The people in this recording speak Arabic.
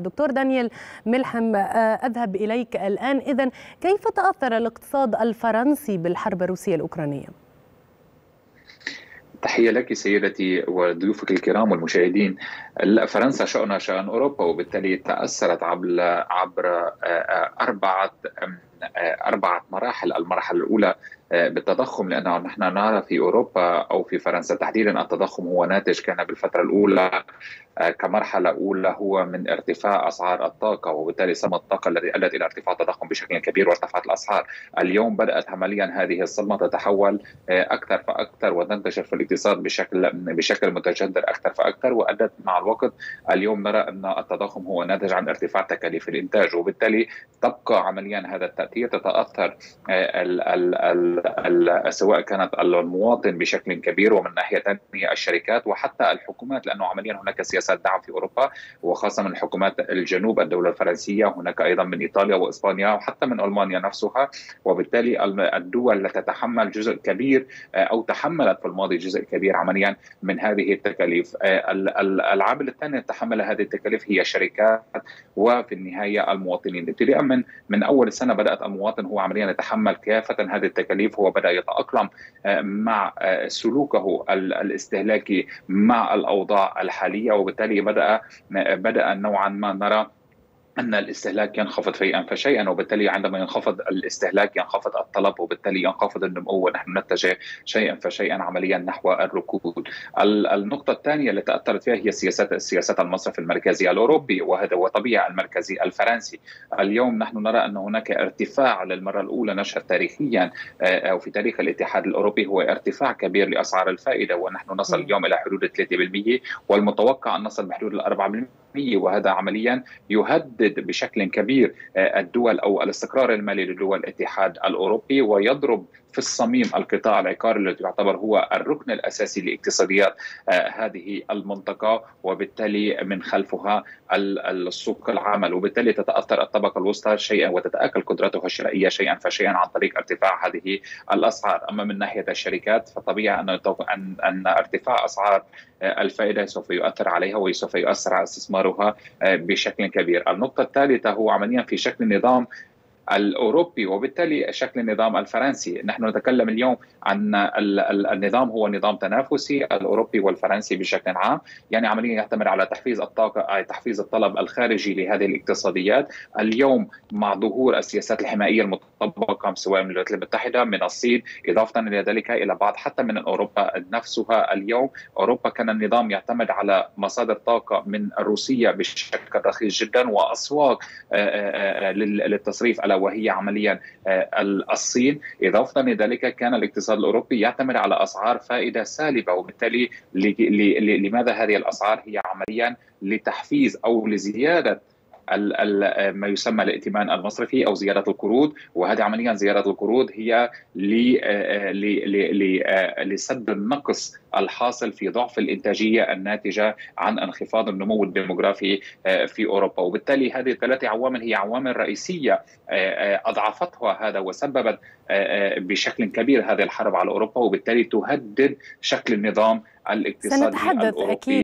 دكتور دانيال ملحم، أذهب إليك الآن. إذن كيف تأثر الاقتصاد الفرنسي بالحرب الروسية الأوكرانية؟ تحية لك سيدتي وضيوفك الكرام والمشاهدين. فرنسا شأنها شأن أوروبا، وبالتالي تأثرت عبر أربعة مراحل. المرحلة الأولى بالتضخم، لأنه نحن نرى في أوروبا أو في فرنسا تحديدا التضخم هو ناتج، كان بالفترة الأولى كمرحلة أولى هو من ارتفاع أسعار الطاقة، وبالتالي صمت الطاقة الذي أدت إلى ارتفاع التضخم بشكل كبير وارتفعت الأسعار. اليوم بدأت عمليا هذه الصدمة تتحول أكثر فأكثر وتنتشر في الاقتصاد بشكل متجذر أكثر فأكثر، وأدت مع الوقت اليوم نرى أن التضخم هو ناتج عن ارتفاع تكاليف الإنتاج، وبالتالي تبقى عمليا هذا التأثير. تتأثر سواء كانت المواطن بشكل كبير، ومن ناحية ثانية الشركات وحتى الحكومات، لأنه عمليا هناك سياسات دعم في أوروبا وخاصة من حكومات الجنوب، الدولة الفرنسية، هناك أيضا من إيطاليا وإسبانيا وحتى من ألمانيا نفسها. وبالتالي الدول التي تتحمل جزء كبير أو تحملت في الماضي جزء كبير عمليا من هذه التكاليف. العامل الثاني تحمل هذه التكاليف هي الشركات وفي النهاية المواطنين. ابتداء من أول السنة بدأت المواطن هو عمليا يتحمل كافة هذه التكاليف، هو بدأ يتأقلم مع سلوكه الاستهلاكي مع الأوضاع الحالية، وبالتالي بدأ نوعا ما نرى أن الاستهلاك ينخفض شيئا فشيئا، وبالتالي عندما ينخفض الاستهلاك ينخفض الطلب، وبالتالي ينخفض النمو، ونحن نتجه شيئا فشيئا عمليا نحو الركود. النقطة الثانية التي تأثرت فيها هي سياسات المصرف المركزي الأوروبي، وهذا هو طبيعي المركزي الفرنسي. اليوم نحن نرى أن هناك ارتفاع للمرة الأولى نشهد تاريخيا أو في تاريخ الاتحاد الأوروبي، هو ارتفاع كبير لأسعار الفائدة، ونحن نصل اليوم إلى حدود 3%، والمتوقع أن نصل بحدود 4%، وهذا عمليا يهدد بشكل كبير الدول أو الاستقرار المالي لدول الاتحاد الأوروبي، ويضرب في الصميم القطاع العقاري الذي يعتبر هو الركن الأساسي لاقتصاديات هذه المنطقة، وبالتالي من خلفها السوق العمل، وبالتالي تتأثر الطبقة الوسطى شيئا وتتآكل قدرتها الشرائية شيئا فشيئا عن طريق ارتفاع هذه الأسعار. أما من ناحية الشركات فطبيعي أن ارتفاع أسعار الفائدة سوف يؤثر عليها وسوف يؤثر على استثمارها بشكل كبير. النقطة الثالثة هو عمليا في شكل النظام الأوروبي وبالتالي شكل النظام الفرنسي. نحن نتكلم اليوم عن النظام هو نظام تنافسي الأوروبي والفرنسي بشكل عام، يعني عمليا يعتمد على تحفيز الطاقة، تحفيز الطلب الخارجي لهذه الاقتصاديات. اليوم مع ظهور السياسات الحماية المطبقة سواء من الولايات المتحدة من الصين، إضافة إلى ذلك إلى بعض حتى من أوروبا نفسها. اليوم أوروبا كان النظام يعتمد على مصادر طاقة من الروسية بشكل رخيص جدا وأسواق للتصريف على وهي عمليا الصين. إضافة لذلك كان الاقتصاد الأوروبي يعتمد على أسعار فائدة سالبة، وبالتالي لماذا هذه الأسعار هي عمليا لتحفيز أو لزيادة ما يسمى الائتمان المصرفي أو زيادة القروض، وهذه عمليا زيادة القروض هي لسد النقص الحاصل في ضعف الإنتاجية الناتجة عن انخفاض النمو الديموغرافي في أوروبا. وبالتالي هذه الثلاث عوامل هي عوامل رئيسية أضعفتها هذا وسببت بشكل كبير هذه الحرب على أوروبا، وبالتالي تهدد شكل النظام الاقتصادي الأوروبي.